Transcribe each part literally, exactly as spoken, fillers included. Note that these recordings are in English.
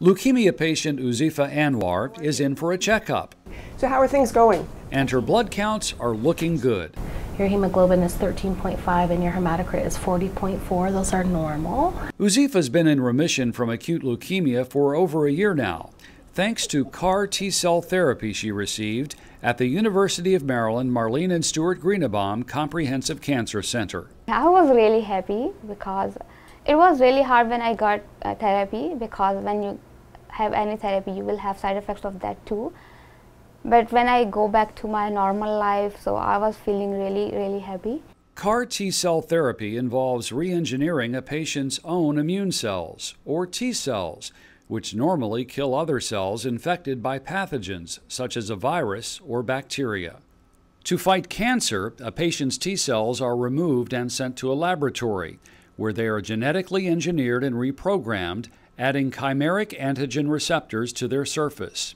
Leukemia patient Uzifa Anwar is in for a checkup. So how are things going? And her blood counts are looking good. Your hemoglobin is thirteen point five and your hematocrit is forty point four. Those are normal. Uzifa's been in remission from acute leukemia for over a year now, thanks to CAR T-cell therapy she received at the University of Maryland Marlene and Stuart Greenbaum Comprehensive Cancer Center. I was really happy because it was really hard when I got uh, therapy, because when you have any therapy, you will have side effects of that too. But when I go back to my normal life, so I was feeling really, really happy. CAR T-cell therapy involves re-engineering a patient's own immune cells, or T-cells, which normally kill other cells infected by pathogens, such as a virus or bacteria. To fight cancer, a patient's T-cells are removed and sent to a laboratory, where they are genetically engineered and reprogrammed, adding chimeric antigen receptors to their surface.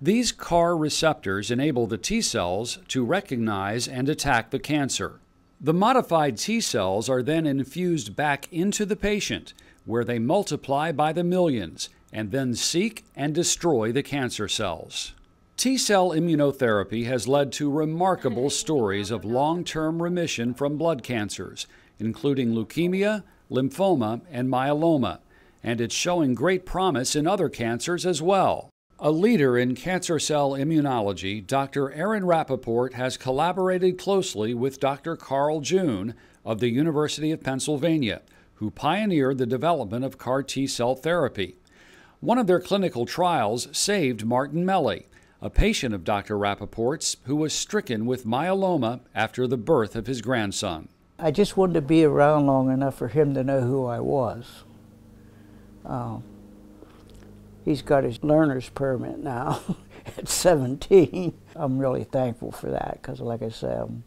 These CAR receptors enable the T-cells to recognize and attack the cancer. The modified T-cells are then infused back into the patient, where they multiply by the millions and then seek and destroy the cancer cells. T-cell immunotherapy has led to remarkable stories of long-term remission from blood cancers, including leukemia, lymphoma, and myeloma, and it's showing great promise in other cancers as well. A leader in cancer cell immunology, Doctor Aaron Rappaport has collaborated closely with Doctor Carl June of the University of Pennsylvania, who pioneered the development of CAR T-cell therapy. One of their clinical trials saved Martin Melly, a patient of Doctor Rappaport's who was stricken with myeloma after the birth of his grandson. I just wanted to be around long enough for him to know who I was. Um. He's got his learner's permit now at seventeen. I'm really thankful for that because, like I said, I'm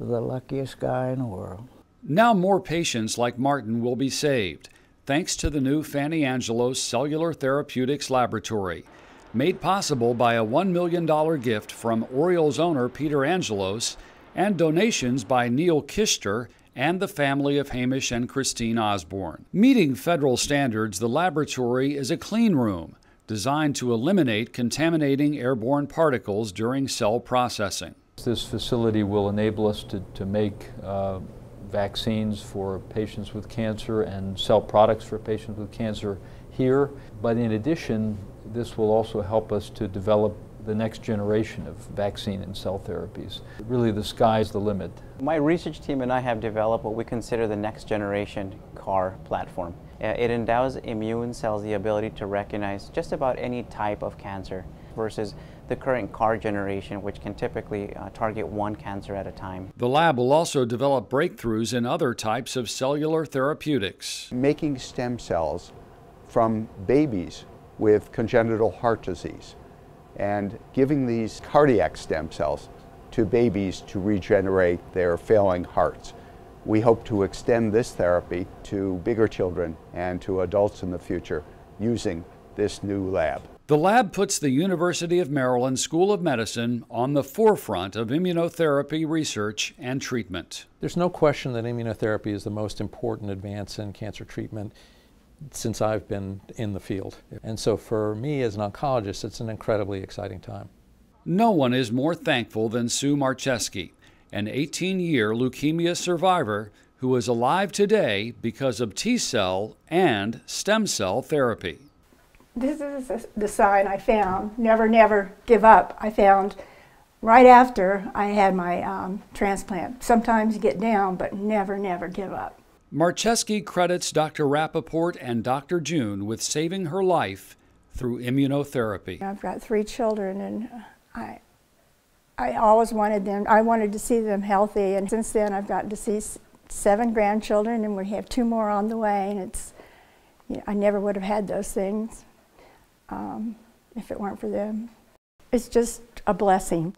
the luckiest guy in the world. Now more patients like Martin will be saved thanks to the new Fannie Angelos Cellular Therapeutics Laboratory, made possible by a one million dollar gift from Orioles owner Peter Angelos and donations by Neil Kishter and the family of Hamish and Christine Osborne. Meeting federal standards, the laboratory is a clean room designed to eliminate contaminating airborne particles during cell processing. This facility will enable us to, to make uh, vaccines for patients with cancer and cell products for patients with cancer here. But in addition, this will also help us to develop the next generation of vaccine and cell therapies. Really, the sky's the limit. My research team and I have developed what we consider the next generation CAR platform. It endows immune cells the ability to recognize just about any type of cancer versus the current CAR generation, which can typically uh, target one cancer at a time. The lab will also develop breakthroughs in other types of cellular therapeutics. Making stem cells from babies with congenital heart disease, and giving these cardiac stem cells to babies to regenerate their failing hearts. We hope to extend this therapy to bigger children and to adults in the future using this new lab. The lab puts the University of Maryland School of Medicine on the forefront of immunotherapy research and treatment. There's no question that immunotherapy is the most important advance in cancer treatment since I've been in the field. And so for me as an oncologist, it's an incredibly exciting time. No one is more thankful than Sue Marchesky, an eighteen year leukemia survivor who is alive today because of T-cell and stem cell therapy. This is the sign I found, never, never give up. I found right after I had my um, transplant. Sometimes you get down, but never, never give up. Marchesky credits Doctor Rappaport and Doctor June with saving her life through immunotherapy. I've got three children, and I, I always wanted them, I wanted to see them healthy, and since then I've gotten to see seven grandchildren, and we have two more on the way, and it's, you know, I never would have had those things um, if it weren't for them. It's just a blessing.